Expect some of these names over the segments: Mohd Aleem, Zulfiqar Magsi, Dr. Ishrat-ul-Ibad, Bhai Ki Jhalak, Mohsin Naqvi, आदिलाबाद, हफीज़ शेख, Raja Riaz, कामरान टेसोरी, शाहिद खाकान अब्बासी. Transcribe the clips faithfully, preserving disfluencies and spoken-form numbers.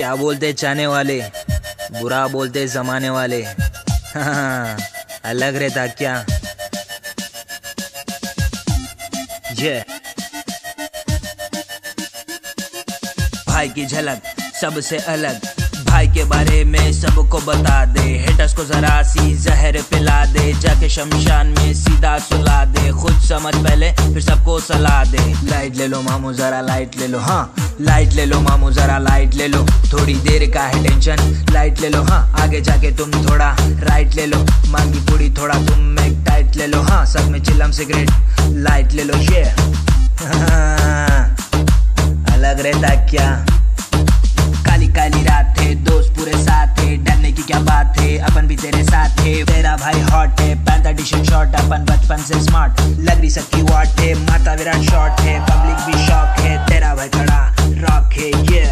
क्या बोलते जाने वाले, बुरा बोलते जमाने वाले। हाँ, अलग रहता क्या ये। भाई की झलक सबसे अलग, भाई के बारे में सबको बता दे, हेटर्स को जरा सी जहर पिला दे, जाके शमशान में सीधा सुला दे, खुद समझ पहले फिर सबको सलाह दे। लाइट ले लो मामू जरा लाइट ले लो, हाँ लाइट ले लो मामू जरा लाइट ले लो, थोड़ी देर का है टेंशन लाइट ले लो, हाँ आगे जाके तुम थोड़ा राइट ले लो, मांगी पूरी थोड़ा तुम एक टाइट ले लो, हाँ सब में चिलम सिगरेट लाइट ले लो ये। हाँ, अलग रहता क्या। काली काली रात है, दोस्त पूरे साथ है, डरने की क्या बात है, अपन भी तेरे साथ है, तेरा भाई हॉट है, पैंता डिशन शॉट, अपन बचपन से स्मार्ट, लग रही सबकी वाट है, माता विराट शॉट है, पब्लिक भी शॉक है, तेरा भाई कड़ा रॉक है ये।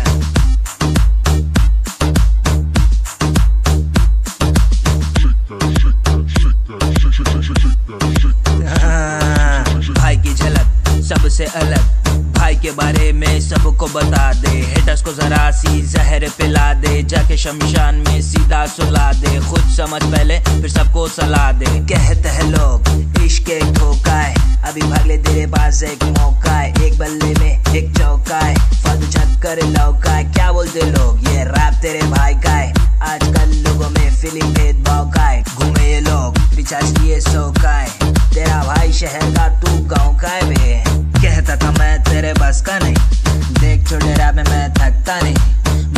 हाँ, भाई की झलक सबसे अलग, भाई के बारे में सबको बता दे, हेटर्स को जरा सी जहर पिला दे, जाके शमशान में सीधा सुला दे, खुद समझ पहले फिर सबको सलाह दे। कहते हैं लोग इश्क एक धोखा है, अभी भाग ले तेरे पास एक मौका है, एक बल्ले में एक चौका है, फालतू चक्कर लौका है, क्या बोलते लोग ये रैप तेरे भाई का है, आजकल लोगों में फीलिंग भेदभाव का है, घूमे ये लोग रिचार्ज किए सौ का है, तेरा भाई शहर का तू गाँव का है बे। कहता था मैं तेरे बस का नहीं, देख छोटे रैप में मैं थकता नहीं,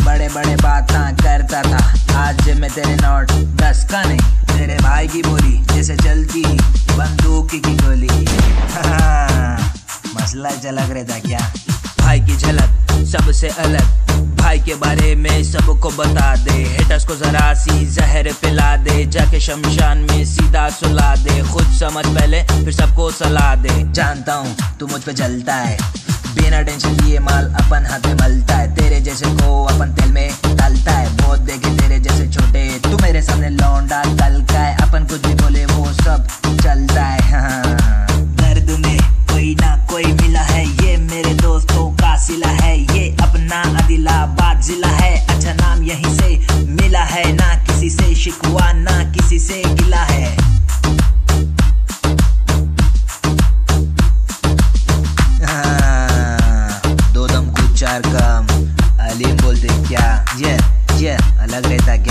बड़े बड़े बातां करता था, आज मैं तेरे नोट दस का नहीं, तेरे भाई की बोली जैसे चलती बंदूक की गोली। हाँ, मसला झलक रहता क्या। भाई की झलक सबसे अलग, भाई के बारे में सबको बता दे, हेटर्स को जरा सी जहर पिला दे, जाके शमशान में सीधा सुला दे, खुद समझ पहले फिर सबको सलाह दे। जानता हूँ तू मुझ पे जलता है, बिना टेंशन लिए माल अपन हाथ में मलता है, तेरे जैसे को अपन तेल में डालता है, बहुत देखे तेरे जैसे छोटे, तू मेरे सामने लौंडा कल का है, अपन कुछ भी बोले वो सब चलता है। हाँ। दर्द में कोई ना कोई मिला है, ये मेरे दोस्तों का सिला है, ये अपना आदिलाबाद जिला है, अच्छा नाम यहीं से मिला है, ना किसी से शिकवा ना किसी से गिला है। हाँ, दो दम कुछ चार कम अलीम बोलते क्या ये, ये अलग रहता क्या।